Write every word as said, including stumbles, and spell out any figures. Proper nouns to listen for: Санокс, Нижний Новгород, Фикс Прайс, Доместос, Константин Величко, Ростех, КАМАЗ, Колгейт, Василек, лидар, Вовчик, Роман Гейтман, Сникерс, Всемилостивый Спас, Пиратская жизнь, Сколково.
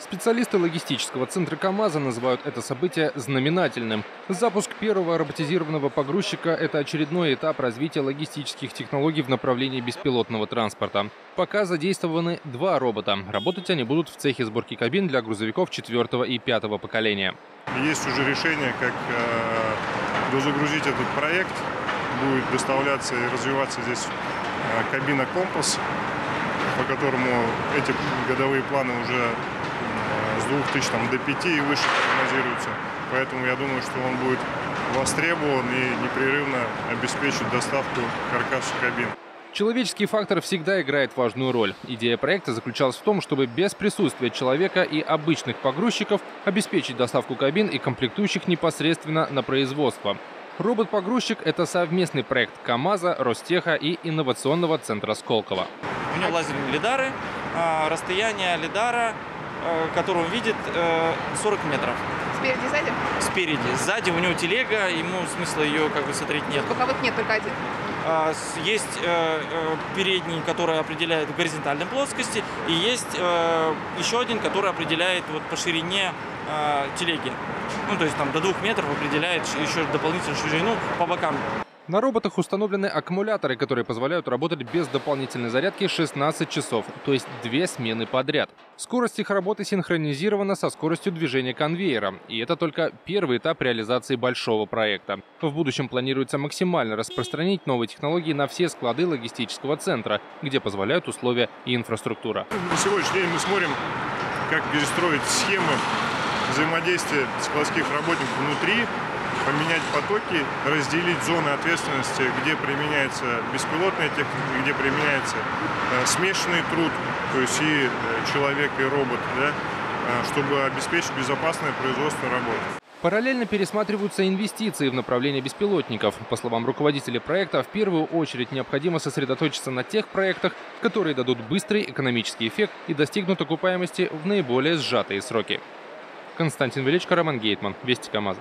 Специалисты логистического центра КАМАЗа называют это событие знаменательным. Запуск первого роботизированного погрузчика – это очередной этап развития логистических технологий в направлении беспилотного транспорта. Пока задействованы два робота. Работать они будут в цехе сборки кабин для грузовиков четвертого и пятого поколения. Есть уже решение, как дозагрузить этот проект. Будет доставляться и развиваться здесь кабина «Компас», по которому эти годовые планы уже с двух тысяч там, до пяти и выше прогнозируются. Поэтому я думаю, что он будет востребован и непрерывно обеспечит доставку каркаса кабин. Человеческий фактор всегда играет важную роль. Идея проекта заключалась в том, чтобы без присутствия человека и обычных погрузчиков обеспечить доставку кабин и комплектующих непосредственно на производство. Робот-погрузчик – это совместный проект КАМАЗа, Ростеха и инновационного центра Сколково. У него лазерные лидары, расстояние лидара, которое он видит, сорок метров. Спереди и сзади? Спереди. Сзади у него телега, ему смысла ее как бы смотреть нет. Боковых нет, только один. Есть передний, который определяет в горизонтальной плоскости, и есть еще один, который определяет вот по ширине телеги. Ну, то есть там до двух метров определяет еще дополнительную ширину по бокам. На роботах установлены аккумуляторы, которые позволяют работать без дополнительной зарядки шестнадцать часов, то есть две смены подряд. Скорость их работы синхронизирована со скоростью движения конвейера. И это только первый этап реализации большого проекта. В будущем планируется максимально распространить новые технологии на все склады логистического центра, где позволяют условия и инфраструктура. На сегодняшний день мы смотрим, как перестроить схемы взаимодействия складских работников внутри, поменять потоки, разделить зоны ответственности, где применяется беспилотная техника, где применяется э, смешанный труд, то есть и человек, и робот, да, э, чтобы обеспечить безопасное производство работы. Параллельно пересматриваются инвестиции в направление беспилотников. По словам руководителей проекта, в первую очередь необходимо сосредоточиться на тех проектах, которые дадут быстрый экономический эффект и достигнут окупаемости в наиболее сжатые сроки. Константин Величко, Роман Гейтман, Вести КАМАЗа.